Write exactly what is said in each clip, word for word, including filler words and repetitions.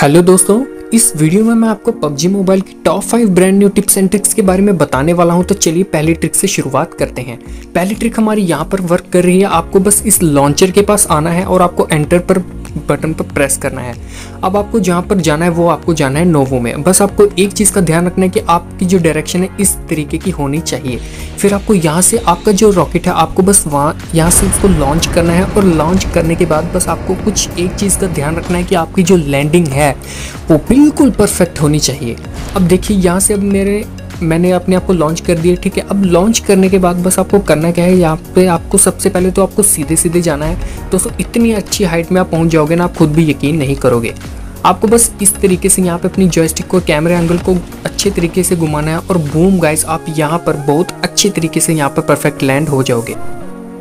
Hello दोस्तों, इस video में मैं आपको पबजी मोबाइल की top five brand new tips and tricks के बारे में बताने वाला हूं। तो चलिए पहली ट्रिक से शुरुआत करते हैं। पहली ट्रिक हमारी यहां पर वर्क कर रही है। आपको बस इस लॉन्चर के पास आना है और आपको एंटर पर बटन पर प्रेस करना है। अब आपको जहां पर जाना है वो आपको जाना है नोवो में। बस आपको एक चीज़ का ध्यान रखना है कि आपकी जो डायरेक्शन है इस तरीके की होनी चाहिए। फिर आपको यहाँ से आपका जो रॉकेट है आपको बस वहाँ यहाँ से इसको लॉन्च करना है। और लॉन्च करने के बाद बस आपको कुछ एक चीज़ का ध्यान रखना है कि आपकी जो लैंडिंग है वो बिल्कुल परफेक्ट होनी चाहिए। अब देखिए यहाँ से अब मेरे मैंने अपने आप को लॉन्च कर दिया, ठीक है। अब लॉन्च करने के बाद बस आपको करना क्या है, यहाँ पे आपको सबसे पहले तो आपको सीधे सीधे जाना है। दोस्तों इतनी अच्छी हाइट में आप पहुँच जाओगे ना, आप खुद भी यकीन नहीं करोगे। आपको बस इस तरीके से यहाँ पे अपनी जॉयस्टिक को कैमरे एंगल को अच्छे तरीके से घुमाना है और बूम गाइस, आप यहाँ पर बहुत अच्छे तरीके से यहाँ पर परफेक्ट लैंड हो जाओगे।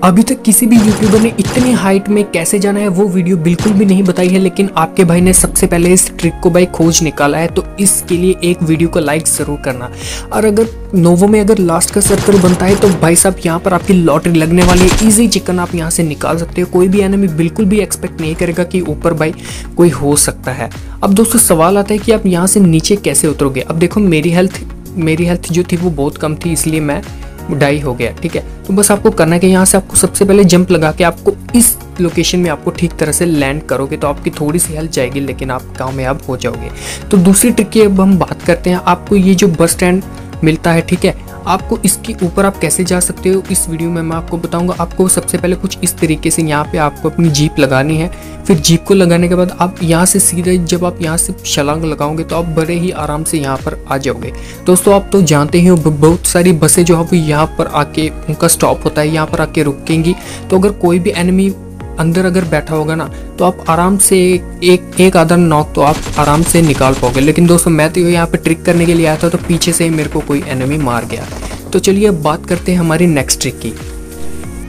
अभी तक किसी भी यूट्यूबर ने इतनी हाइट में कैसे जाना है वो वीडियो बिल्कुल भी नहीं बताई है, लेकिन आपके भाई ने सबसे पहले इस ट्रिक को भाई खोज निकाला है। तो इसके लिए एक वीडियो को लाइक ज़रूर करना। और अगर नोवो में अगर लास्ट का सर्कल बनता है तो भाई साहब यहाँ पर आपकी लॉटरी लगने वाली है। ईजी चिकन आप यहाँ से निकाल सकते हो। कोई भी एनिमी बिल्कुल भी एक्सपेक्ट नहीं करेगा कि ऊपर भाई कोई हो सकता है। अब दोस्तों सवाल आता है कि आप यहाँ से नीचे कैसे उतरोगे। अब देखो मेरी हेल्थ मेरी हेल्थ जो थी वो बहुत कम थी, इसलिए मैं डाई हो गया, ठीक है। तो बस आपको करना है कि यहाँ से आपको सबसे पहले जंप लगा के आपको इस लोकेशन में आपको ठीक तरह से लैंड करोगे तो आपकी थोड़ी सी हेल्प जाएगी, लेकिन आप कामयाब हो जाओगे। तो दूसरी ट्रिक की अब हम बात करते हैं। आपको ये जो बस स्टैंड मिलता है, ठीक है, आपको इसके ऊपर आप कैसे जा सकते हो इस वीडियो में मैं आपको बताऊंगा। आपको सबसे पहले कुछ इस तरीके से यहाँ पे आपको अपनी जीप लगानी है। फिर जीप को लगाने के बाद आप यहाँ से सीधे जब आप यहाँ से छलांग लगाओगे तो आप बड़े ही आराम से यहाँ पर आ जाओगे। दोस्तों आप तो जानते ही हो बहुत सारी बसें जो है वो यहाँ पर आके उनका स्टॉप होता है, यहाँ पर आके रुकेंगी। तो अगर कोई भी एनिमी अंदर अगर बैठा होगा ना तो आप आराम से एक एक आधा नॉक तो आप आराम से निकाल पाओगे। लेकिन दोस्तों मैं तो यहाँ पे ट्रिक करने के लिए आया था तो पीछे से ही मेरे को कोई एनिमी मार गया। तो चलिए अब बात करते हैं हमारी नेक्स्ट ट्रिक की।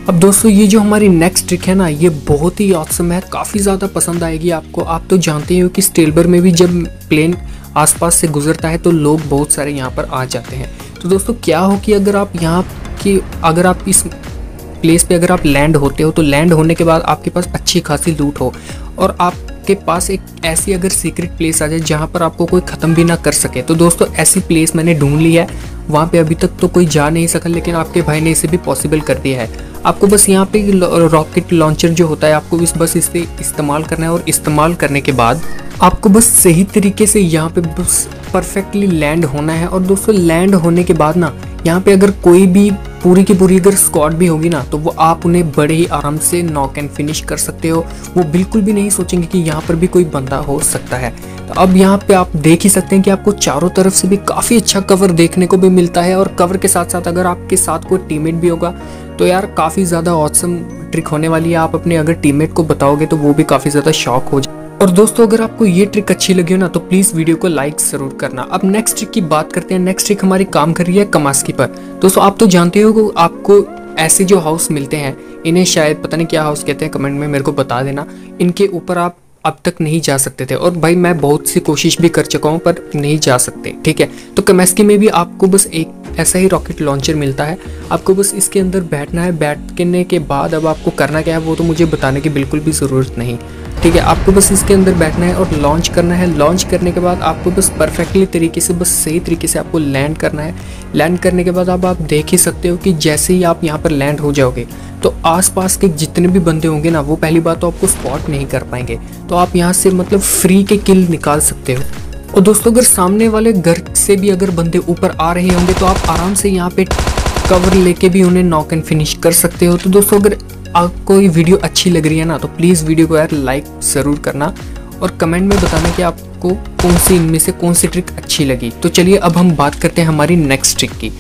अब दोस्तों ये जो हमारी नेक्स्ट ट्रिक है ना ये बहुत ही ऑसम है, काफ़ी ज़्यादा पसंद आएगी आपको। आप तो जानते ही हो कि स्टेलबर में भी जब प्लेन आसपास से गुजरता है तो लोग बहुत सारे यहाँ पर आ जाते हैं। तो दोस्तों क्या हो कि अगर आप यहाँ की अगर आप इस प्लेस पे अगर आप लैंड होते हो तो लैंड होने के बाद आपके पास अच्छी खासी लूट हो और आपके पास एक ऐसी अगर सीक्रेट प्लेस आ जाए जहाँ पर आपको कोई ख़त्म भी ना कर सके। तो दोस्तों ऐसी प्लेस मैंने ढूंढ ली है, वहाँ पे अभी तक तो कोई जा नहीं सका, लेकिन आपके भाई ने इसे भी पॉसिबल कर दिया है। आपको बस यहाँ पे रॉकेट लॉन्चर जो होता है आपको इस बस इसे इस्तेमाल करना है और इस्तेमाल करने के बाद आपको बस सही तरीके से यहाँ पे बस परफेक्टली लैंड होना है। और दोस्तों लैंड होने के बाद ना यहाँ पे अगर कोई भी पूरी की पूरी अगर स्क्वाड भी होगी ना तो वो आप उन्हें बड़े ही आराम से नॉक एंड फिनिश कर सकते हो। वो बिल्कुल भी नहीं सोचेंगे कि यहाँ पर भी कोई बंदा हो सकता है। तो अब यहाँ पे आप देख ही सकते हैं कि आपको चारों तरफ से भी काफ़ी अच्छा कवर देखने को भी मिलता है। और कवर के साथ साथ अगर आपके साथ कोई टीममेट भी होगा तो यार काफ़ी ज़्यादा ऑसम ट्रिक होने वाली है। आप अपने अगर टीममेट को बताओगे तो वो भी काफ़ी ज़्यादा शॉक हो जाए। और दोस्तों अगर आपको ये ट्रिक अच्छी लगी हो ना तो प्लीज़ वीडियो को लाइक ज़रूर करना। अब नेक्स्ट ट्रिक की बात करते हैं। नेक्स्ट ट्रिक हमारी काम कर रही है कामेश्की पर। दोस्तों आप तो जानते हो कि आपको ऐसे जो हाउस मिलते हैं इन्हें शायद पता नहीं क्या हाउस कहते हैं, कमेंट में मेरे को बता देना। इनके ऊपर आप अब तक नहीं जा सकते थे और भाई मैं बहुत सी कोशिश भी कर चुका हूँ पर नहीं जा सकते, ठीक है। तो कामेश्की में भी आपको बस एक ऐसा ही रॉकेट लॉन्चर मिलता है। आपको बस इसके अंदर बैठना है। बैठने के बाद अब आपको करना क्या है वो तो मुझे बताने की बिल्कुल भी ज़रूरत नहीं, ठीक है। आपको बस इसके अंदर बैठना है और लॉन्च करना है। लॉन्च करने के बाद आपको बस परफेक्टली तरीके से बस सही तरीके से आपको लैंड करना है। लैंड करने के बाद अब आप देख ही सकते हो कि जैसे ही आप यहाँ पर लैंड हो जाओगे तो आसपास के जितने भी बंदे होंगे ना वो पहली बात तो आपको स्पॉट नहीं कर पाएंगे। तो आप यहाँ से मतलब फ्री के किल निकाल सकते हो। और दोस्तों अगर सामने वाले घर से भी अगर बंदे ऊपर आ रहे होंगे तो आप आराम से यहाँ पे कवर लेके भी उन्हें नॉक एंड फिनिश कर सकते हो। तो दोस्तों अगर आपको ये वीडियो अच्छी लग रही है ना तो प्लीज़ वीडियो को यार लाइक ज़रूर करना और कमेंट में बताना कि आपको कौन सी इनमें से कौन सी ट्रिक अच्छी लगी। तो चलिए अब हम बात करते हैं हमारी नेक्स्ट ट्रिक की।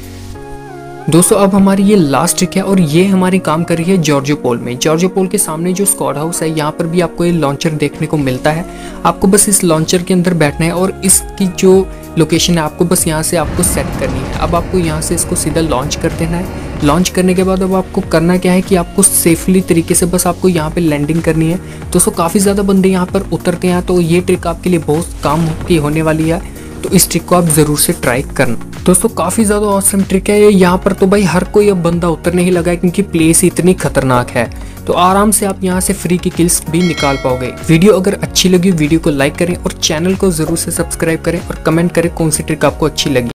दोस्तों अब हमारी ये लास्ट ट्रिक है और ये हमारी काम कर रही है जॉर्जोपोल में। जॉर्जोपोल के सामने जो स्क्वाड हाउस है यहाँ पर भी आपको ये लॉन्चर देखने को मिलता है। आपको बस इस लॉन्चर के अंदर बैठना है और इसकी जो लोकेशन है आपको बस यहाँ से आपको सेट करनी है। अब आपको यहाँ से इसको सीधा लॉन्च कर देना है। लॉन्च करने के बाद अब आपको करना क्या है कि आपको सेफली तरीके से बस आपको यहाँ पे लैंडिंग करनी है। दोस्तों काफ़ी ज़्यादा बंदे यहाँ पर उतरते हैं तो ये ट्रिक आपके लिए बहुत काम की होने वाली है। तो तो इस ट्रिक को आप जरूर से ट्राई करना। दोस्तों काफी ज्यादा ऑसम ट्रिक है ये। यहाँ पर तो भाई हर कोई अब बंदा उतरने ही लगा है क्योंकि प्लेस इतनी खतरनाक है, तो आराम से आप यहाँ से फ्री की किल्स भी निकाल पाओगे। वीडियो अगर अच्छी लगी वीडियो को लाइक करें और चैनल को जरूर से सब्सक्राइब करें और कमेंट करें कौन सी ट्रिक आपको अच्छी लगी।